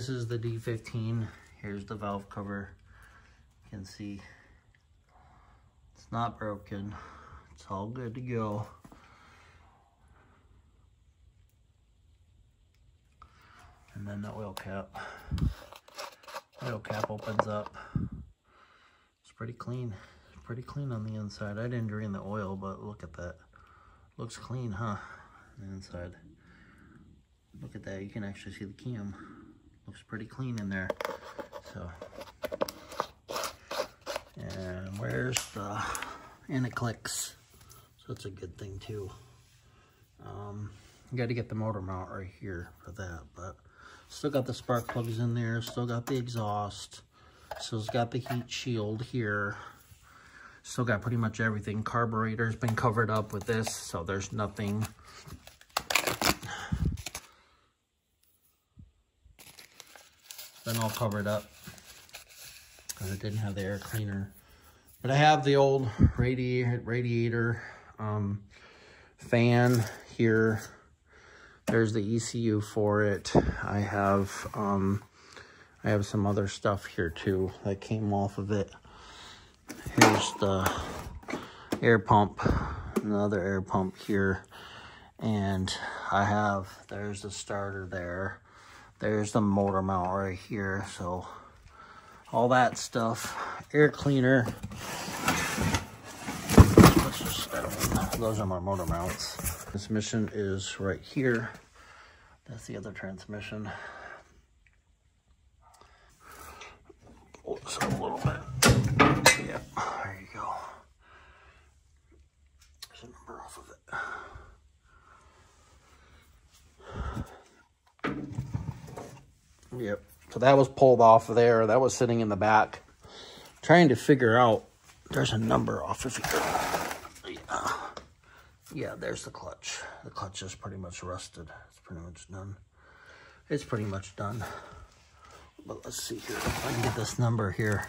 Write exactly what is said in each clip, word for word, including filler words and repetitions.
this is the D fifteen. Here's the valve cover. You can see it's not broken. It's all good to go. And then the oil cap. Oil cap opens up. It's pretty clean. It's pretty clean on the inside. I didn't drain the oil, but look at that. Looks clean, huh? On the inside. Look at that. You can actually see the cam. Looks pretty clean in there. So, and where's the, and it clicks. So it's a good thing too. Um, you got to get the motor mount right here for that, but still got the spark plugs in there. Still got the exhaust. So it's got the heat shield here. Still got pretty much everything. Carburetor's been covered up with this, so there's nothing. Been all covered up because it didn't have the air cleaner. But I have the old radiator, radiator um, fan here. There's the E C U for it. I have um, I have some other stuff here too that came off of it. Here's the air pump, another air pump here, and I have, there's the starter there. There's the motor mount right here, so all that stuff. Air cleaner. Let's just, I don't know. Those are my motor mounts. Transmission is right here. That's the other transmission. Pull this up a little bit. Yep, there you go. There's a number off of it. Yep, so that was pulled off of there. That was sitting in the back. Trying to figure out, there's a number off of here. Yeah, yeah, there's the clutch. The clutch is pretty much rusted. It's pretty much done. It's pretty much done. But let's see here if I can get this number here.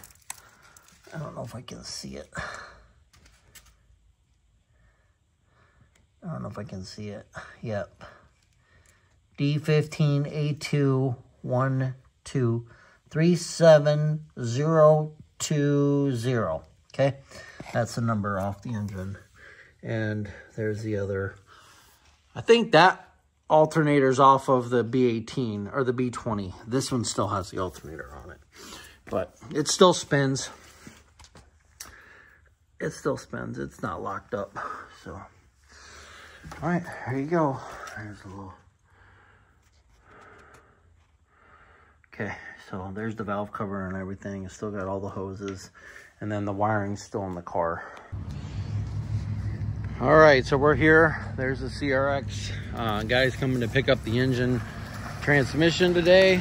I don't know if I can see it. I don't know if I can see it. Yep. D fifteen A two. One, two, three, seven, zero, two, zero. Okay, that's the number off the engine. And there's the other. I think that alternator's off of the B eighteen or the B twenty. This one still has the alternator on it, but it still spins. It still spins. It's not locked up. So, all right, there you go. There's a little. Okay, so there's the valve cover and everything. It's still got all the hoses, and then the wiring's still in the car. All right, so we're here. There's the C R X. Uh, guys coming to pick up the engine transmission today.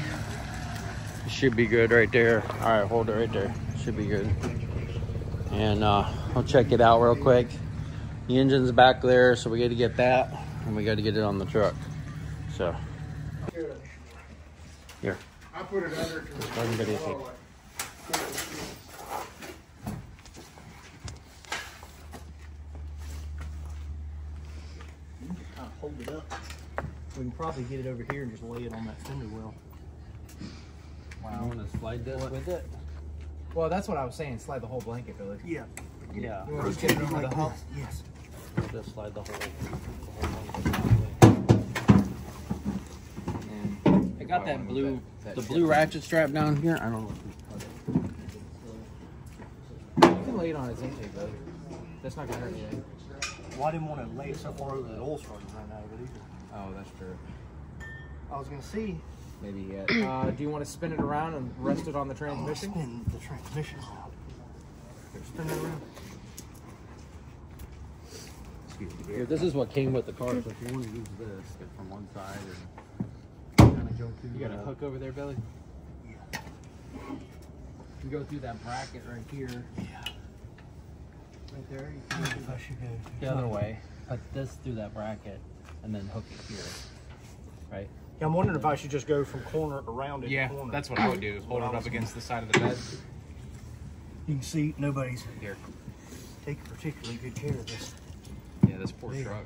It should be good right there. All right, hold it right there. It should be good. And uh, I'll check it out real quick. The engine's back there, so we got to get that, and we got to get it on the truck. So here. I put it under to it. Hold it up. We can probably get it over here and just lay it on that fender well. Wow. You want to slide this what? with it? Well, that's what I was saying. Slide the whole blanket, Billy. Yeah. Yeah. We'll just get it over like the whole. Yes. We'll just slide the whole, the whole blanket. Got that blue, the blue ratchet strap down here. I don't know. You can lay it on its intake, though. That's not gonna hurt anything. Well, I didn't want to lay it so far over that oil starter right now, but either. Oh, that's true. I was gonna see. Maybe yet. Uh, do you want to spin it around and rest it on the transmission? Oh, spin the transmission out. Spin it around. Excuse me. Here, this is what came with the car. So if you want to use this, get from one side and. You got a hook over there, Billy? Yeah. You go through that bracket right here. Yeah. Right there? You can I should go the other way. Put this through that bracket and then hook it here. Right? Yeah, I'm wondering if I should just go from corner around it. Yeah, corner. That's what I would do. Hold it up against the side of the bed. You can see nobody's here. Take particularly good care of this. Yeah, this poor there. truck.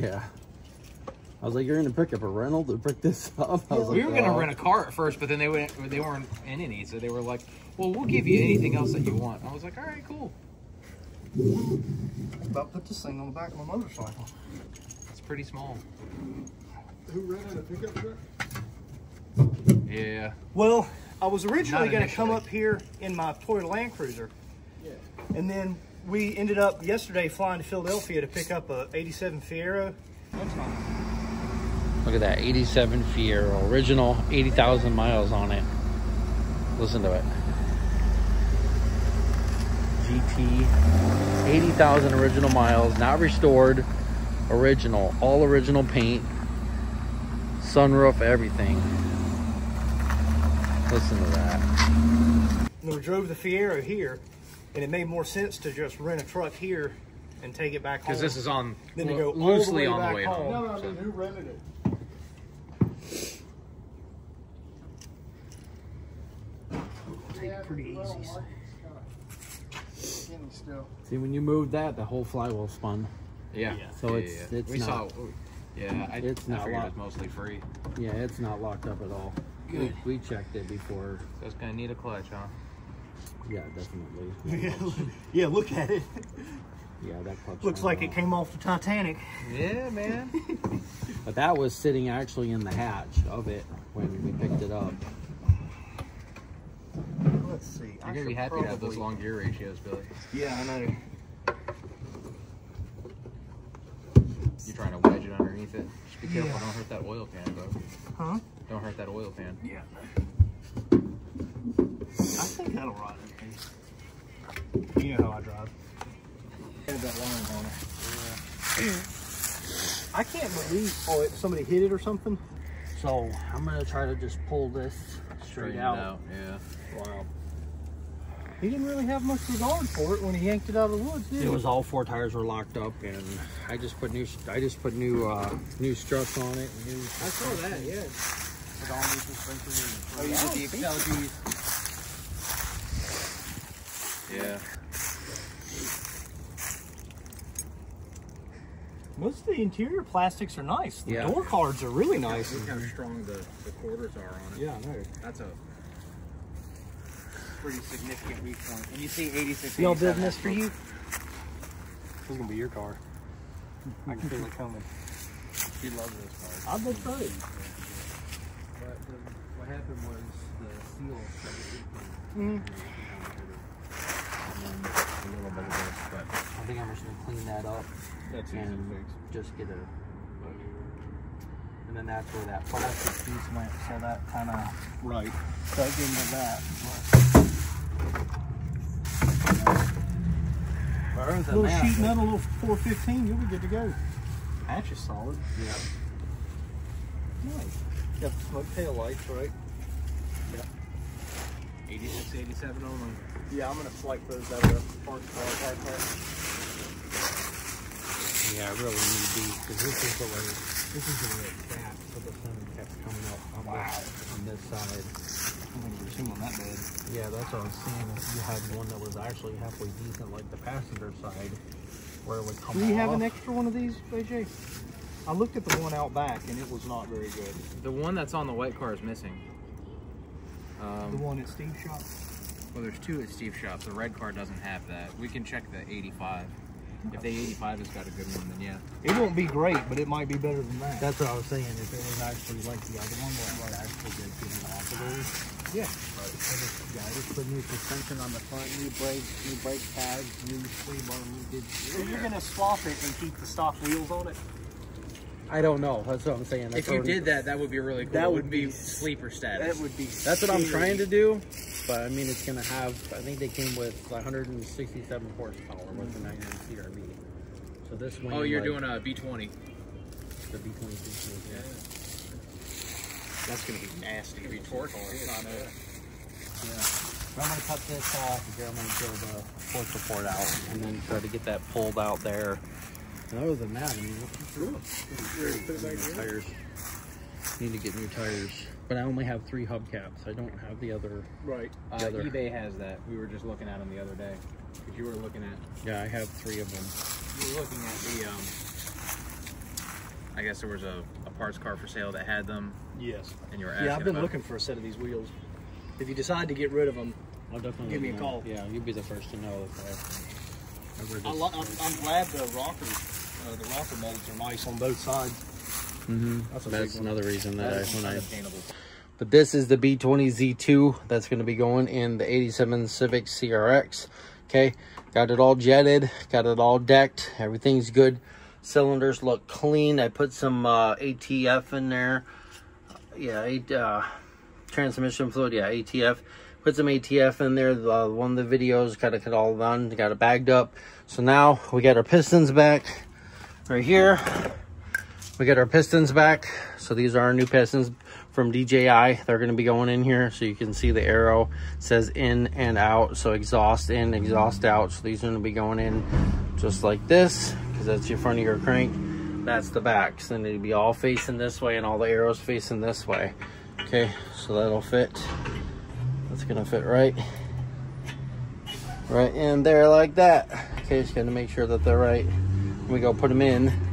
Yeah. I was like, you're gonna pick up a rental to pick this up. I was we like, were gonna oh. rent a car at first, but then they went, they weren't in any, so they were like, well, we'll give you anything else that you want. And I was like, all right, cool. I'm about to put this thing on the back of my motorcycle. It's pretty small. Who rented a pickup truck? Yeah. Well, I was originally gonna come up here in my Toyota Land Cruiser, yeah, and then we ended up yesterday flying to Philadelphia to pick up a eighty-seven Fiero. That's fine. Look at that, eighty-seven Fiero, original, eighty thousand miles on it. Listen to it. G T, eighty thousand original miles, not restored, original, all original paint, sunroof, everything. Listen to that. We drove the Fiero here, and it made more sense to just rent a truck here and take it back home. Because this is on, then to go loosely on the way home. No, no, I mean, who rented it? Pretty easy. So. See, when you moved that, the whole flywheel spun. Yeah. yeah. So it's yeah, yeah. it's we not. Saw, yeah, I, it's I not figured locked. It was mostly free. Yeah, it's not locked up at all. Good. We, we checked it before. So it's gonna need a clutch, huh? Yeah, definitely. Yeah, look at it. Yeah, that clutch. Looks like off. It came off the Titanic. Yeah, man. But that was sitting actually in the hatch of it when we picked it up. Let's see. I'm gonna be happy to have those long gear ratios, Billy. Yeah, I know. You're trying to wedge it underneath it. Just be careful, yeah. Don't hurt that oil pan, bro. Huh? Don't hurt that oil pan. Yeah. I think that'll rot anything. You know how I drive. I had that line on it. Yeah. I can't believe oh, somebody hit it or something. So I'm gonna try to just pull this straight out. out. Yeah. Wow. He didn't really have much regard for it when he yanked it out of the woods, did he? It was all four tires were locked up, and I just put new I just put new uh, new struts on it. And new I saw that, yeah. It all needs to strengthen. Oh, you oh, did the Excel G's. Yeah. Most of the interior plastics are nice. The yeah. door cards are really nice. Look how strong the, the quarters are on it. Yeah, I know. That's a pretty significant weak point. And you see eighty-six. Y'all did this for you? This is going to be your car. I can feel it coming. She loves this car. I bet so. But the, what happened was the seal started leaking. And then a little bit of this, but I think I'm just going to clean that up. That's easy to fix. Just get a, and then that's where that plastic piece went, so that kind of right dug into that. But, you know, a little math, sheet metal, a little four fifteen, you'll be good to go. Hatch is solid. Yeah. Nice. Got the smoke tail lights, right? Yeah. eighty-six, eighty-seven only. Yeah, I'm gonna swipe those out of the park car. Yeah, I really need these because this is the way this is the way it's back, so the sun kept coming up on, wow. this, on this side. I don't think we've seen on that bed. Yeah, that's what I was seeing. You had one that was actually halfway decent, like the passenger side, where it would come off. Do you have an extra one of these, A J? I looked at the one out back and it was not very good. The one that's on the white car is missing. Um, the one at Steve's shop? Well, there's two at Steve's shop. The red car doesn't have that. We can check the eighty-five. If the eighty-five has got a good one, then yeah. It won't be great, but it might be better than that. That's what I was saying. If it was actually like the other one, that would actually get good off of those. Yeah. Right. Just, yeah, I just put new suspension on the front, new brakes, new brake pads, new free bone, new did. So you're going to swap it and keep the stock wheels on it? I don't know. That's what I'm saying. That's if you did that, that would be really cool. That would, would be sleeper status. That would be. That's what I'm trying to do, but I mean, it's gonna have. I think they came with one hundred sixty-seven horsepower with the ninety-nine C R V. So this one. Oh, you're like, doing a B twenty. The B twenty. Yeah. That's gonna be nasty. It's gonna be torque. Yeah. I'm gonna cut this off. Here I'm gonna throw the fork support out, and then try to get that pulled out there. Other than that, I mean, tires. Need to get new tires, but I only have three hubcaps. I don't have the other. Right. The uh, other. eBay has that. We were just looking at them the other day. Cause you were looking at. Yeah, I have three of them. You were looking at the um, I guess there was a, a parts car for sale that had them. Yes. And you were asking. Yeah, I've been about looking for a set of these wheels. If you decide to get rid of them, I'll definitely give me a call. Yeah, you'll be the first to know. If I, I I'm, I'm glad the rocker, uh, the rocker molds are nice on both sides. Mm-hmm. That's, That's another reason that, that I when I. But this is the B twenty Z two that's going to be going in the eighty-seven Civic C R X. Okay, got it all jetted, got it all decked, everything's good. Cylinders look clean. I put some uh, A T F in there. Yeah, uh, transmission fluid. Yeah, A T F. Put some A T F in there. Uh, one of the videos got it all done. Got it bagged up. So now we got our pistons back right here. We got our pistons back. So these are our new pistons from D J I. They're going to be going in here, so you can see the arrow. It says in and out, so exhaust in, exhaust out. So these are going to be going in just like this, because that's your front of your crank, that's the back. So then it'd be all facing this way and all the arrows facing this way. Okay, so that'll fit. That's going to fit right right in there like that. Okay, just got to make sure that they're right. We go put them in.